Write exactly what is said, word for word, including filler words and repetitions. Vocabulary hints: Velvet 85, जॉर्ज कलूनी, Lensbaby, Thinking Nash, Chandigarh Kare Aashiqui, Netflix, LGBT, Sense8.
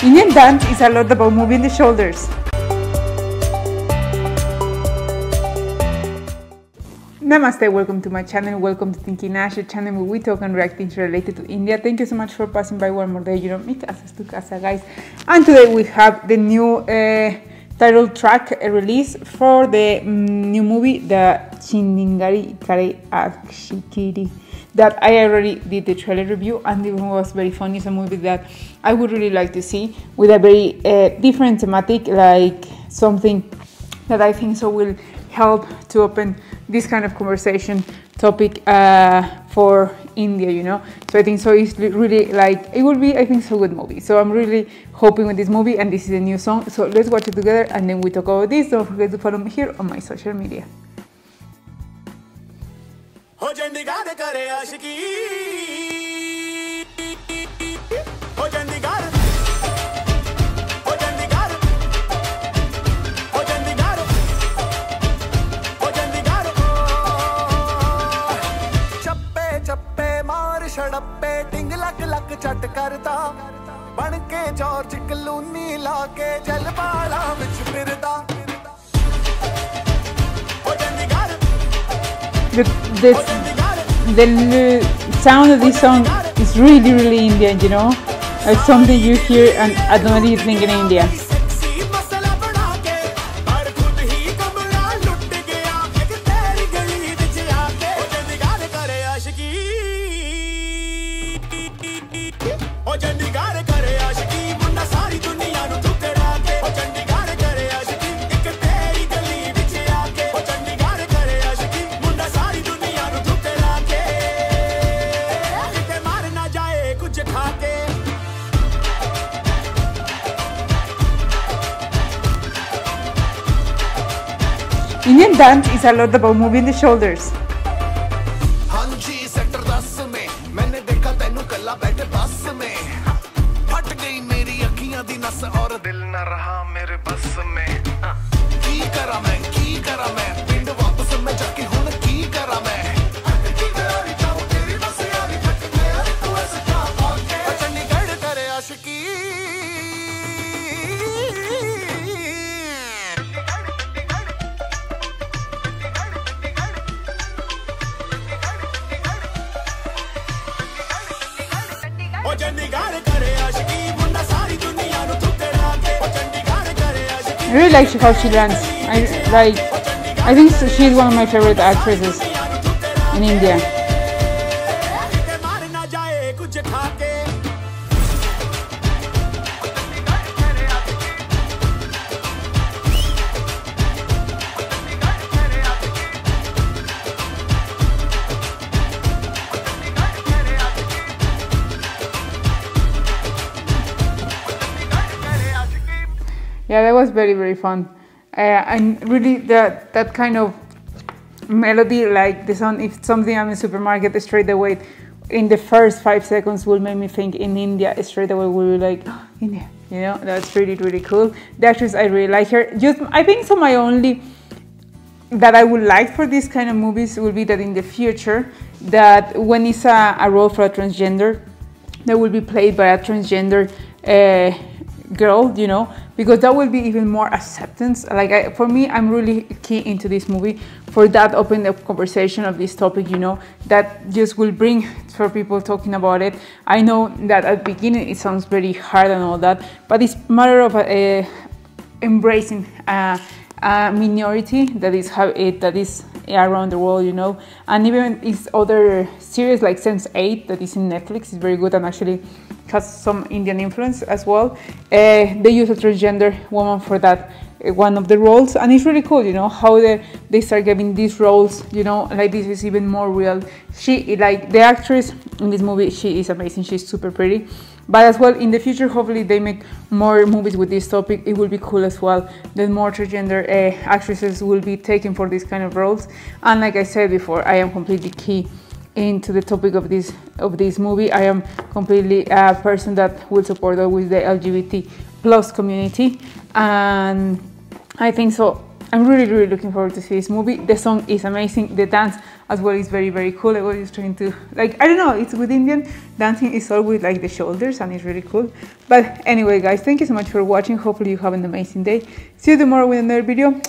Indian dance is a lot about moving the shoulders. Namaste, welcome to my channel, welcome to Thinking Nash, a channel where we talk and react things related to India. Thank you so much for passing by one more day, you know, meet us as to casa, guys. And today we have the new uh, title track release for the new movie, the Chandigarh Kare Aashiqui, that I already did the trailer review and it was very funny. It's a movie that I would really like to see with a very uh, different thematic, like something that I think so will help to open this kind of conversation topic uh, for India, you know. So I think so it's really like, it will be, I think, so good movie. So I'm really hoping with this movie, and this is a new song. So let's watch it together and then we talk about this. Don't forget to follow me here on my social media. Ho Chandigarh Kare Aashiqui, Ho Chandigarh. छड़प्पे टिंग luck luck चट करता बनके जॉर्ज कलूनी लाके जलवाला विच फिरदा ओ Chandigarh. The sound of this song is really really Indian, you know, like something you hear and I don't really think in India. Indian dance is a lot about moving the shoulders. I really like how she dances. I like. I think she's one of my favorite actresses in India. Yeah, that was very very fun, uh, and really that that kind of melody, like the sound. If something I'm in the supermarket straight away, in the first five seconds will make me think in India straight away. Will be like, oh, India, you know. That's really really cool. The actress, I really like her. Just I think so. My only that I would like for these kind of movies will be that in the future, that when it's a, a role for a transgender, that will be played by a transgender Uh, girl, you know, because that will be even more acceptance. Like I, for me, I'm really key into this movie for that open up conversation of this topic, you know, that just will bring for people talking about it. I know that at the beginning it sounds very hard and all that, but it's a matter of uh, embracing uh, a minority that is how it that is around the world, you know. And even it's other series like Sense eight that is in Netflix is very good and actually has some Indian influence as well. Uh, they use a transgender woman for that uh, one of the roles, and it's really cool, you know, how they they start giving these roles, you know, like this is even more real. She, like the actress in this movie, she is amazing. She's super pretty. But as well, in the future, hopefully they make more movies with this topic. It will be cool as well that more transgender uh, actresses will be taken for these kind of roles. And like I said before, I am completely key into the topic of this of this movie. I am completely a person that will support always the L G B T plus community, and I think so. I'm really really looking forward to see this movie. The song is amazing. The dance as well is very, very cool. I was trying to, like, I don't know, it's with Indian dancing, it's always like the shoulders, and it's really cool. But anyway, guys, thank you so much for watching. Hopefully you have an amazing day. See you tomorrow with another video.